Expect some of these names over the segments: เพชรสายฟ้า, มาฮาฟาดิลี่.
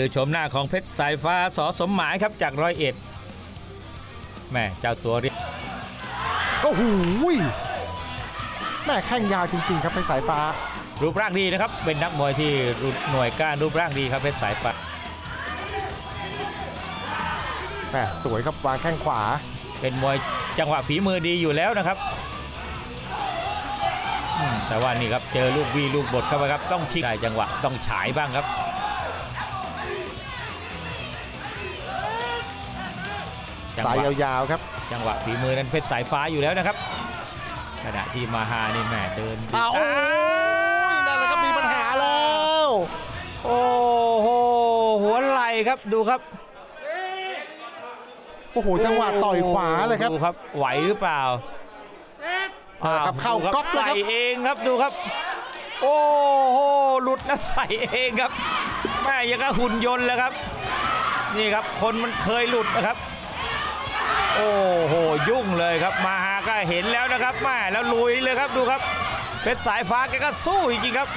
คือชมหน้าของเพชรสายฟ้าส.สมหมายครับจากร้อยเอ็ดแม่เจ้าตัวเรียกโอ้โหแม่แข้งยาวจริงๆครับเพชรสายฟ้ารูปร่างดีนะครับเป็นนักมวยที่หน่วยก้านรูปร่างดีครับเพชรสายฟ้าแม่สวยครับวางแข้งขวาเป็นมวยจังหวะฝีมือดีอยู่แล้วนะครับแต่ว่านี่ครับเจอลูกวีลูกบดเข้าไปครับต้องชิงได้จังหวะต้องฉายบ้างครับสายยาวๆครับจังหวะฝีมือนั้นเพชรสายฟ้าอยู่แล้วนะครับขณะที่มาฮานี่แม่เดินอ้าวนั่นแหละครับมีปัญหาแล้วโอ้โหหัวไหล่ครับดูครับโอ้โหจังหวะต่อยขวาเลยครับดูครับไหวหรือเปล่าครับเข้าก๊อกใส่เองครับดูครับโอ้โหหลุดแล้วใส่เองครับแม่ยังก็หุ่นยนต์แล้วครับนี่ครับคนมันเคยหลุดนะครับโอ้โหยุ่งเลยครับมาฮาก็เห็นแล้วนะครับแม่แล้วลุยเลยครับดูครับเพชรสายฟ้าแกก็สู้จริงๆครับ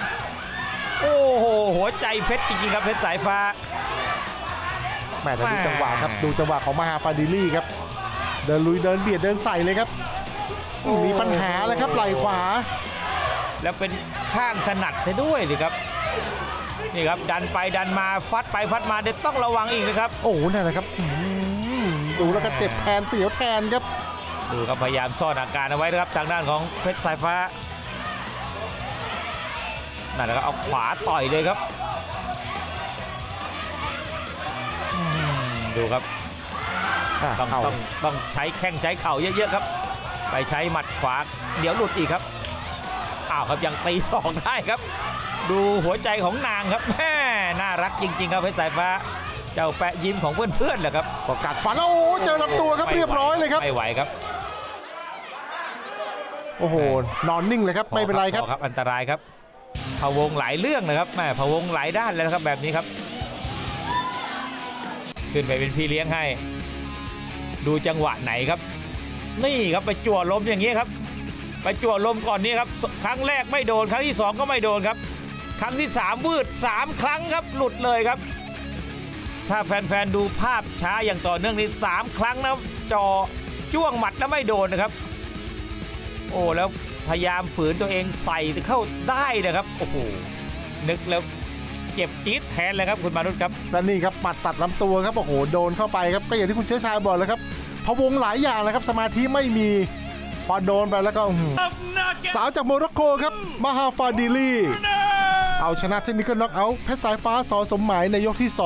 โอ้โหหัวใจเพชรจริงๆครับเพชรสายฟ้าแม่ดูจังหวะครับดูจังหวะของมาฮาฟาดิลี่ครับเดินลุยเดินเบียดเดินใส่เลยครับมีปัญหาเลยครับไหล่ขวาแล้วเป็นข้างถนัดซะด้วยสิครับนี่ครับดันไปดันมาฟัดไปฟัดมาเด็กต้องระวังอีกนะครับโอ้โหนั่นแหละครับดูแล้วก็เจ็บแทนเสียวแทนครับดูครับพยายามซ่อนอาการเอาไว้นะครับทางด้านของเพชรสายฟ้านั่นแหละครับเอาขวาต่อยเลยครับดูครับต้องใช้แข้งใช้เข่าเยอะๆครับไปใช้หมัดขวาเดี๋ยวหลุดอีกครับอ้าวครับยังตีสองได้ครับดูหัวใจของนางครับแม่น่ารักจริงๆครับเพชรสายฟ้าเจ้าแปะยิ้มของเพื่อนๆแหละครับก็กัดฟันโอ้เจอลำตัวครับเรียบร้อยเลยครับไม่ไหวครับโอ้โหนอนนิ่งเลยครับไม่เป็นไรครับอันตรายครับพะวงหลายเรื่องนะครับแม่พะวงหลายด้านแล้วครับแบบนี้ครับขึ้นไปเป็นพี่เลี้ยงให้ดูจังหวะไหนครับนี่ครับไปจั่วลมอย่างนี้ครับไปจั่วลมก่อนนี้ครับครั้งแรกไม่โดนครั้งที่2ก็ไม่โดนครับครั้งที่3วืด3ครั้งครับหลุดเลยครับถ้าแฟนๆดูภาพช้าอย่างต่อเนื่องนี้3ครั้งนะจ่อจ้วงหมัดแล้วไม่โดนนะครับโอ้แล้วพยายามฝืนตัวเองใส่เข้าได้นะครับโอ้โหนึกแล้วเจ็บจี๊ดแทนเลยครับคุณมานุชครับและนี่ครับหมัดตัดลำตัวครับโอ้โหโดนเข้าไปครับก็อย่างที่คุณเชื้อชายบอกแล้วครับพะวงหลายอย่างนะครับสมาธิไม่มีพอโดนไปแล้วก็สาวจากโมร็อกโกครับมาฮาฟาดิลีเอาชนะเทคนิคน็อกเอาท์เพชรสายฟ้าส.สมหมายในยกที่ 2